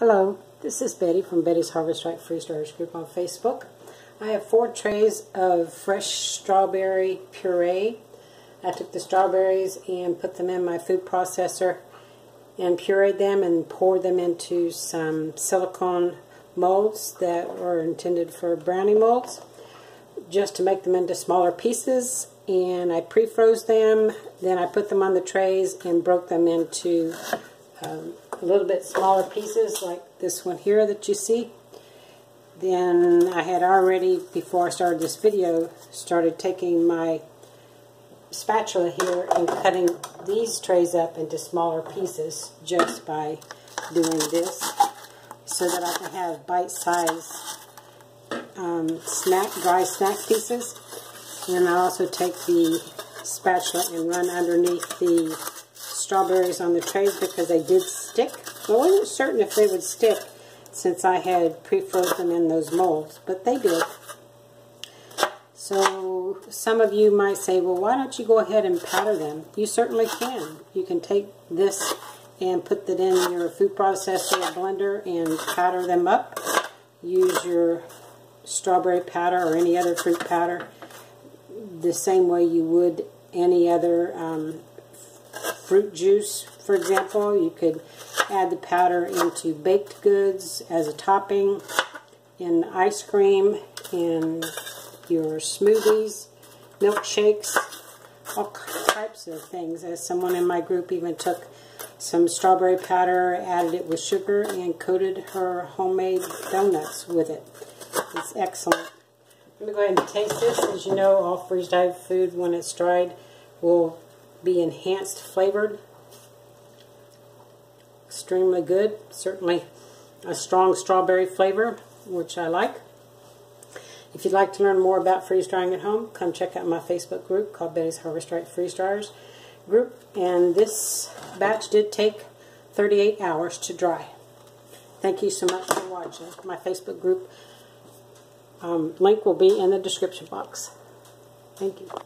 Hello, this is Betty from Betty's Harvest Right Freeze Dryers Group on Facebook. I have 4 trays of fresh strawberry puree. I took the strawberries and put them in my food processor and pureed them and poured them into some silicone molds that were intended for brownie molds, just to make them into smaller pieces. And I pre-froze them, then I put them on the trays and broke them into a little bit smaller pieces like this one here that you see. Then I had already, before I started this video, started taking my spatula here and cutting these trays up into smaller pieces just by doing this, so that I can have bite-sized dry snack pieces. And I also take the spatula and run underneath the strawberries on the trays because they did stick. I wasn't certain if they would stick since I had pre-frozen them in those molds, but they did. So some of you might say, well, why don't you go ahead and powder them? You certainly can. You can take this and put that in your food processor or blender and powder them up. Use your strawberry powder or any other fruit powder the same way you would any other fruit juice, for example. You could add the powder into baked goods as a topping, in ice cream, in your smoothies, milkshakes, all types of things. As someone in my group even took some strawberry powder, added it with sugar, and coated her homemade donuts with it. It's excellent. I'm going to go ahead and taste this. As you know, all freeze-dried food, when it's dried, will be enhanced flavored. Extremely good. Certainly a strong strawberry flavor, which I like. If you'd like to learn more about freeze-drying at home, come check out my Facebook group called Betty's Harvest Right Freeze Dryers Group. And this batch did take 38 hours to dry. Thank you so much for watching. My Facebook group link will be in the description box. Thank you.